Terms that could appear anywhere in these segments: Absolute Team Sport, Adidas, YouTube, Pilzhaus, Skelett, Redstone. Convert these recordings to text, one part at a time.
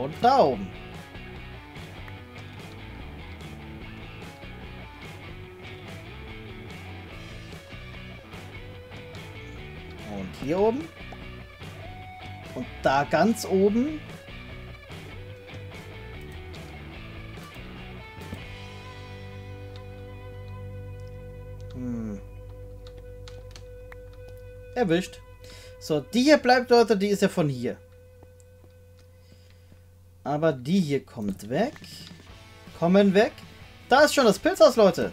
Und da oben. Und hier oben. Und da ganz oben. Erwischt. So, die hier bleibt, Leute, die ist ja von hier. Aber die hier kommt weg. Kommen weg. Da ist schon das Pilzhaus, Leute.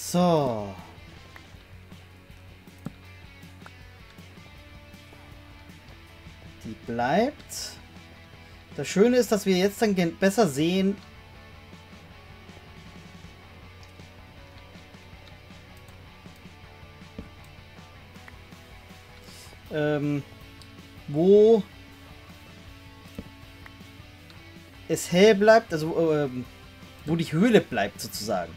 So. Die bleibt. Das Schöne ist, dass wir jetzt dann besser sehen. Wo es hell bleibt, also wo die Höhle bleibt sozusagen.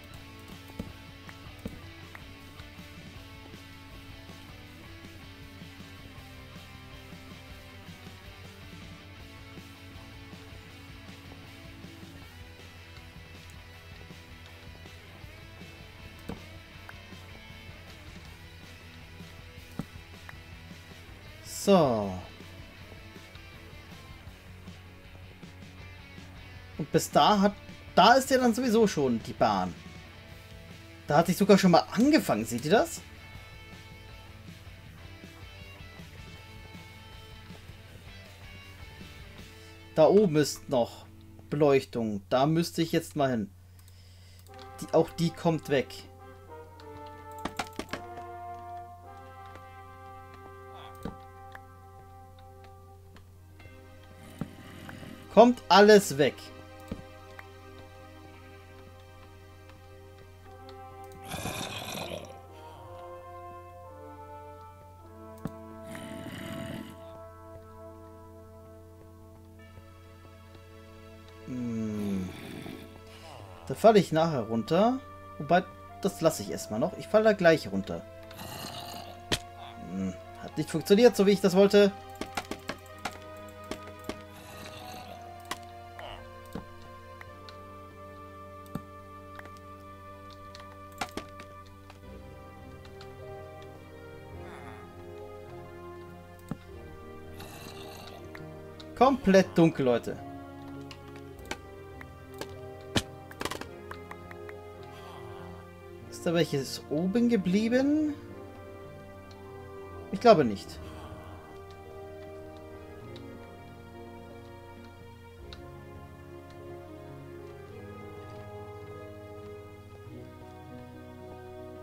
So. Und bis da da ist ja dann sowieso schon die Bahn. Da hat sich sogar schon mal angefangen, seht ihr das? Da oben ist noch Beleuchtung. Da müsste ich jetzt mal hin. Auch die kommt weg. Kommt alles weg. Da falle ich nachher runter. Wobei, das lasse ich erstmal noch. Ich falle da gleich runter. Hat nicht funktioniert, so wie ich das wollte. Komplett dunkel, Leute. Ist da welches oben geblieben? Ich glaube nicht.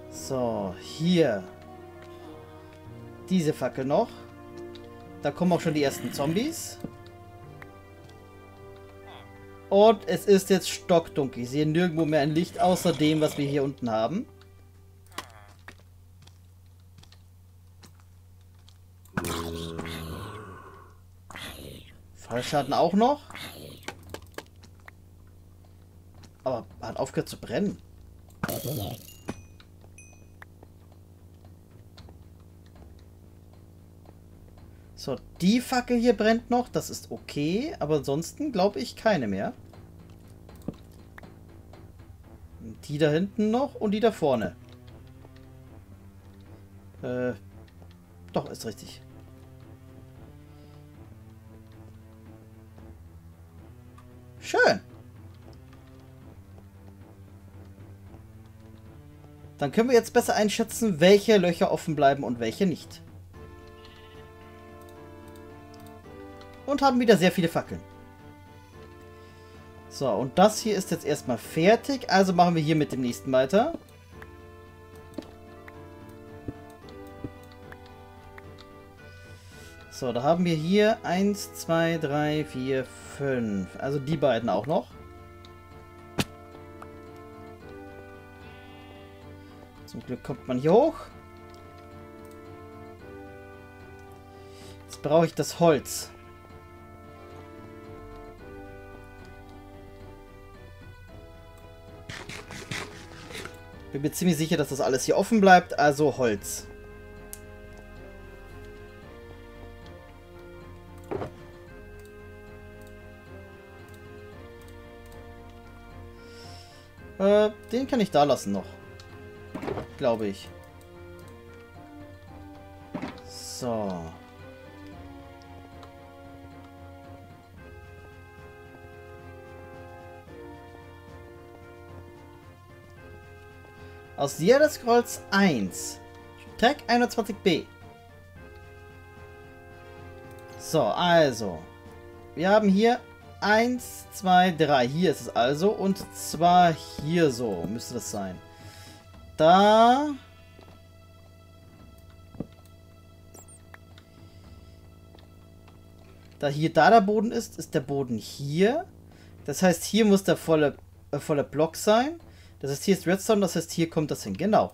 So, hier. Diese Fackel noch. Da kommen auch schon die ersten Zombies. Und es ist jetzt stockdunkel. Ich sehe nirgendwo mehr ein Licht, außer dem, was wir hier unten haben. Fallschaden auch noch. Aber hat aufgehört zu brennen. So, die Fackel hier brennt noch, das ist okay, aber ansonsten glaube ich keine mehr. Und die da hinten noch und die da vorne. Doch, ist richtig. Schön. Dann können wir jetzt besser einschätzen, welche Löcher offen bleiben und welche nicht. Und haben wieder sehr viele Fackeln. So, und das hier ist jetzt erstmal fertig. Also machen wir hier mit dem nächsten weiter. So, da haben wir hier 1, 2, 3, 4, 5. Also die beiden auch noch. Zum Glück kommt man hier hoch. Jetzt brauche ich das Holz. Bin mir ziemlich sicher, dass das alles hier offen bleibt, also Holz. Den kann ich da lassen noch. Glaube ich. So. Aus The Elder Scrolls 1. Tag 21b. So, also. Wir haben hier 1, 2, 3. Hier ist es also. Und zwar hier so. Müsste das sein. Da. Da hier da der Boden ist, ist der Boden hier. Das heißt, hier muss der volle Block sein. Das heißt, hier ist Redstone, das heißt, hier kommt das hin. Genau.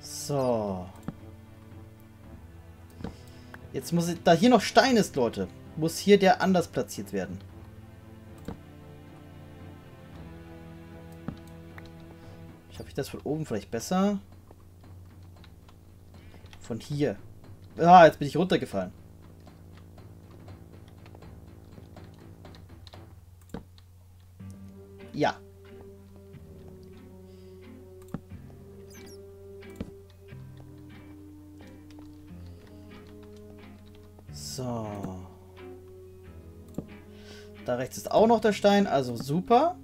So. Jetzt muss ich... Da hier noch Stein ist, Leute, muss hier der anders platziert werden. Schaffe ich das von oben vielleicht besser? Von hier. Ah, jetzt bin ich runtergefallen. Ja. So. Da rechts ist auch noch der Stein, also super.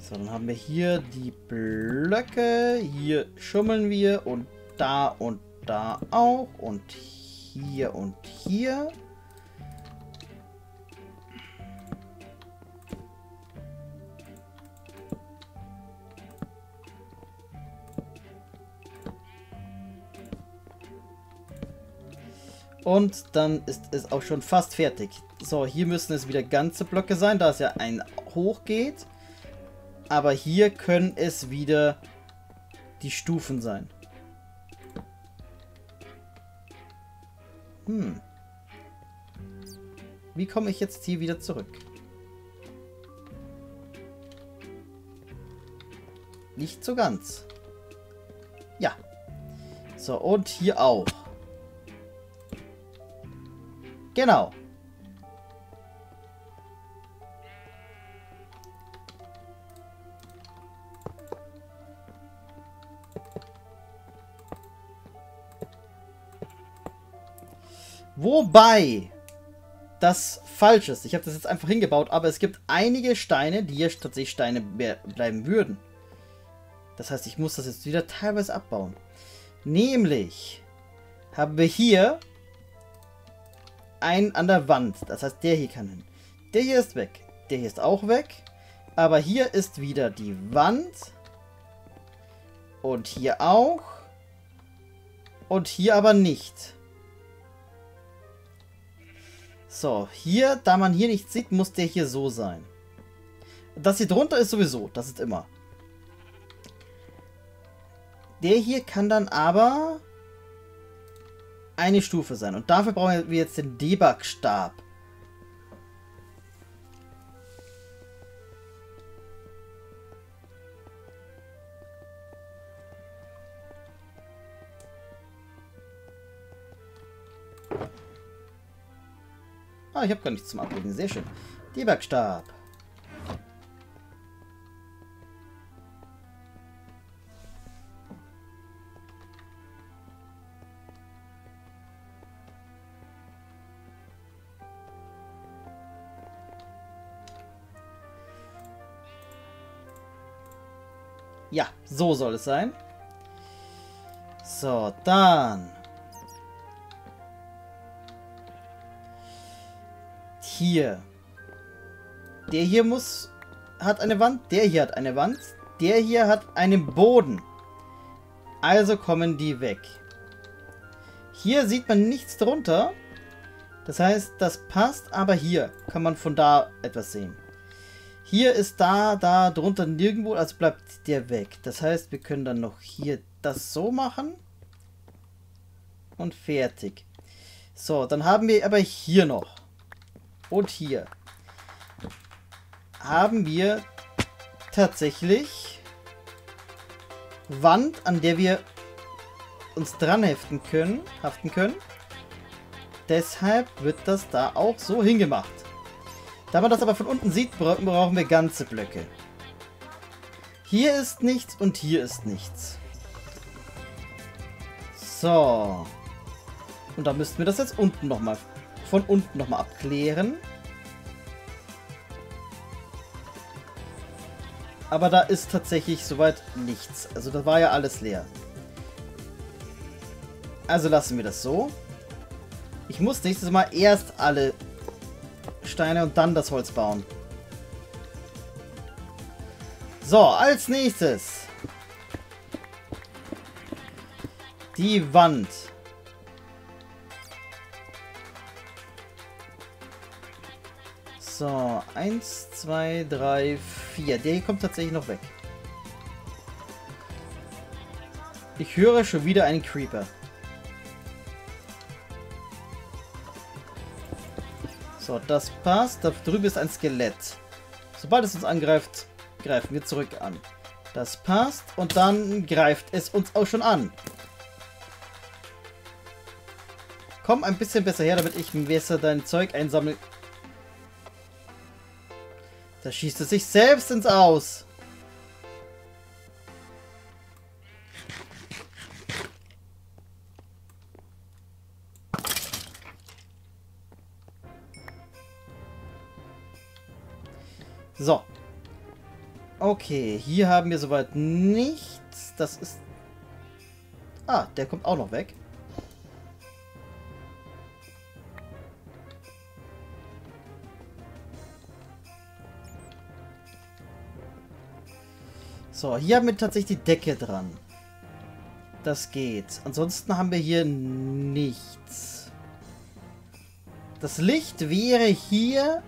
So, dann haben wir hier die Blöcke, hier schummeln wir und da auch und hier. Und dann ist es auch schon fast fertig. So, hier müssen es wieder ganze Blöcke sein, da es ja ein hoch geht. Aber hier können es wieder die Stufen sein. Hm. Wie komme ich jetzt hier wieder zurück? Nicht so ganz. Ja. So, und hier auch. Genau. Wobei das falsch ist. Ich habe das jetzt einfach hingebaut, aber es gibt einige Steine, die hier tatsächlich Steine bleiben würden. Das heißt, ich muss das jetzt wieder teilweise abbauen. Nämlich haben wir hier einen an der Wand. Das heißt, der hier kann hin. Der hier ist weg. Der hier ist auch weg. Aber hier ist wieder die Wand. Und hier auch. Und hier aber nicht. So, hier, da man hier nichts sieht, muss der hier so sein. Das hier drunter ist sowieso, das ist immer. Der hier kann dann aber eine Stufe sein. Und dafür brauchen wir jetzt den Debug-Stab. Ah, ich habe gar nichts zum Ablegen. Sehr schön. Debugstab. Ja, so soll es sein. So, dann... Hier. Der hier hat eine Wand, der hier hat eine Wand, der hier hat einen Boden. Also kommen die weg. Hier sieht man nichts drunter. Das heißt, das passt, aber hier kann man von da etwas sehen. Hier ist da, drunter nirgendwo, also bleibt der weg. Das heißt, wir können dann noch hier das so machen. Und fertig. So, dann haben wir aber hier noch. Und hier. Haben wir tatsächlich Wand, an der wir uns dran haften können. Deshalb wird das da auch so hingemacht. Da man das aber von unten sieht, brauchen wir ganze Blöcke. Hier ist nichts und hier ist nichts. So. Und da müssten wir das jetzt unten nochmal, von unten nochmal abklären. Aber da ist tatsächlich soweit nichts. Also da war ja alles leer. Also lassen wir das so. Ich muss nächstes Mal erst alle Steine und dann das Holz bauen. So, als nächstes. Die Wand. So, 1, 2, 3, 4. Der hier kommt tatsächlich noch weg. Ich höre schon wieder einen Creeper. So, das passt. Da drüben ist ein Skelett. Sobald es uns angreift, greifen wir zurück an. Das passt. Und dann greift es uns auch schon an. Komm ein bisschen besser her, damit ich besser dein Zeug einsammle. Da schießt es sich selbst ins Aus. So. Okay, hier haben wir soweit nichts. Das ist... Ah, der kommt auch noch weg. So, hier haben wir tatsächlich die Decke dran. Das geht. Ansonsten haben wir hier nichts. Das Licht wäre hier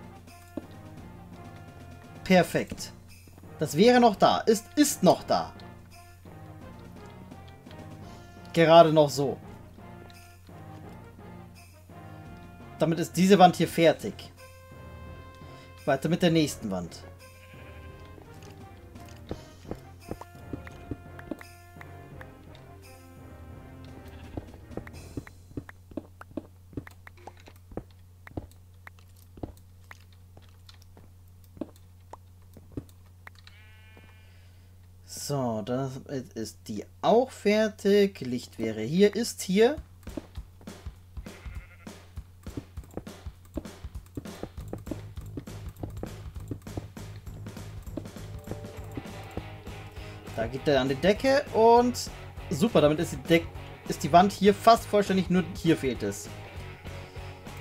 perfekt. Das wäre noch da. Ist noch da. Gerade noch so. Damit ist diese Wand hier fertig. Weiter mit der nächsten Wand. So, das ist die auch fertig. Licht wäre hier, ist hier. Da geht er an die Decke und super, damit ist die Wand hier fast vollständig, nur hier fehlt es.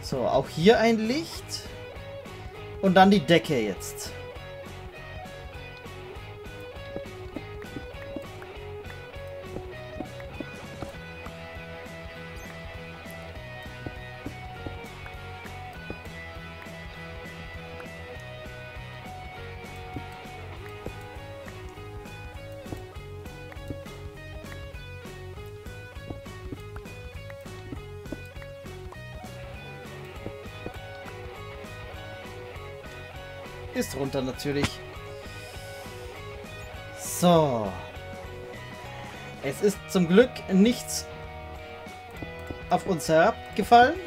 So, auch hier ein Licht und dann die Decke jetzt. Ist runter natürlich. So. Es ist zum Glück nichts auf uns herabgefallen.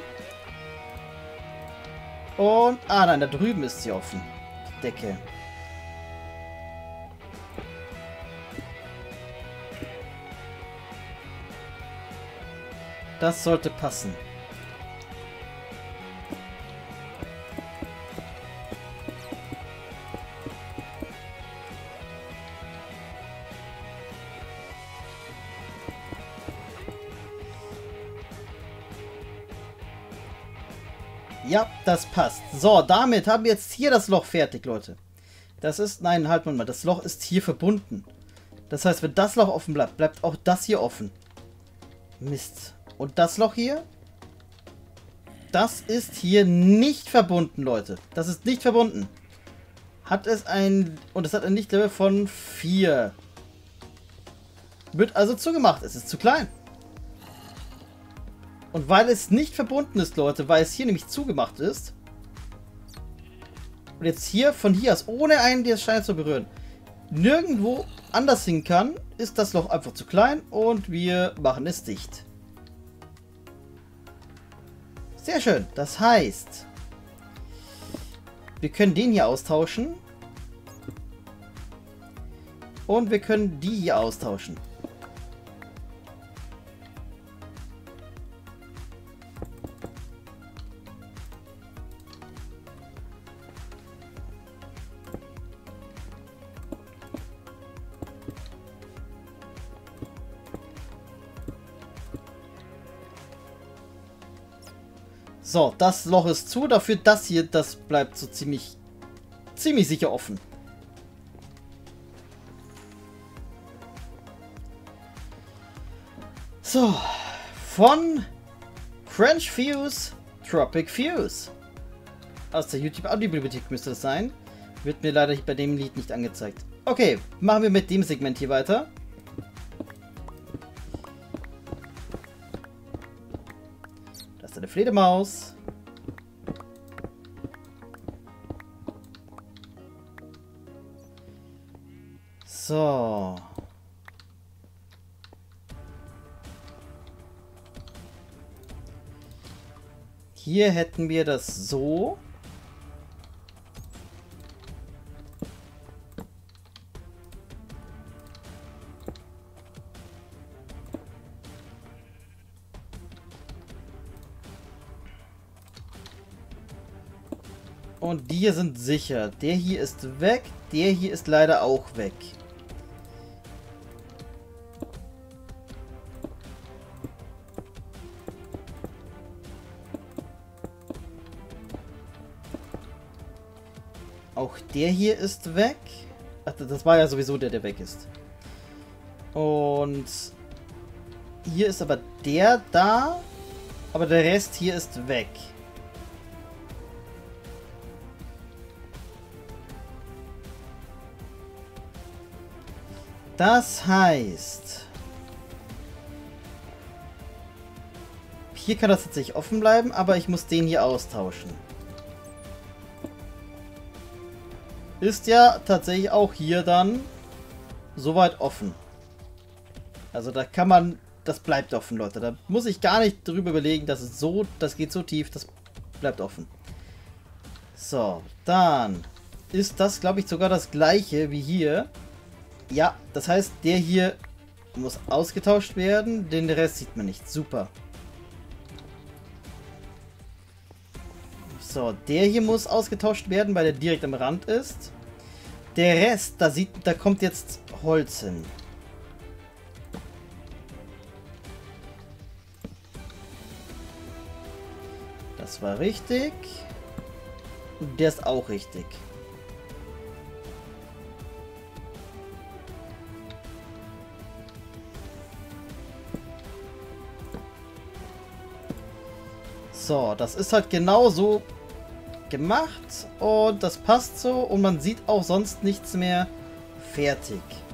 Und, ah nein, da drüben ist sie offen. Die Decke. Das sollte passen. Ja, das passt. So, damit haben wir jetzt hier das Loch fertig, Leute. Das ist... Nein, halt mal. Das Loch ist hier verbunden. Das heißt, wenn das Loch offen bleibt, bleibt auch das hier offen. Mist. Und das Loch hier? Das ist hier nicht verbunden, Leute. Das ist nicht verbunden. Hat es ein... Und es hat ein Lichtlevel von 4. Wird also zugemacht. Es ist zu klein. Und weil es nicht verbunden ist, Leute, weil es hier nämlich zugemacht ist. Und jetzt hier, von hier aus, ohne einen der Steine zu berühren, nirgendwo anders hin kann, ist das Loch einfach zu klein und wir machen es dicht. Sehr schön. Das heißt, wir können den hier austauschen. Und wir können die hier austauschen. So, das Loch ist zu, dafür das hier, das bleibt so ziemlich sicher offen. So, von French Fuse, Tropic Fuse. Aus der YouTube-Audiobibliothek müsste das sein. Wird mir leider bei dem Lied nicht angezeigt. Okay, machen wir mit dem Segment hier weiter. Eine Fledermaus. So. Hier hätten wir das so. Und die hier sind sicher. Der hier ist weg. Der hier ist leider auch weg. Auch der hier ist weg. Ach, das war ja sowieso der weg ist. Und hier ist aber der da. Aber der Rest hier ist weg. Das heißt, hier kann das tatsächlich offen bleiben, aber ich muss den hier austauschen. Ist ja tatsächlich auch hier dann soweit offen. Also da kann man, das bleibt offen, Leute. Da muss ich gar nicht drüber überlegen, das ist so, das geht so tief, das bleibt offen. So, dann ist das, glaube ich, sogar das gleiche wie hier. Ja, das heißt, der hier muss ausgetauscht werden, den Rest sieht man nicht. Super. So, der hier muss ausgetauscht werden, weil der direkt am Rand ist. Der Rest, da kommt jetzt Holz hin. Das war richtig. Und der ist auch richtig. So, das ist halt genau so gemacht und das passt so und man sieht auch sonst nichts mehr. Fertig.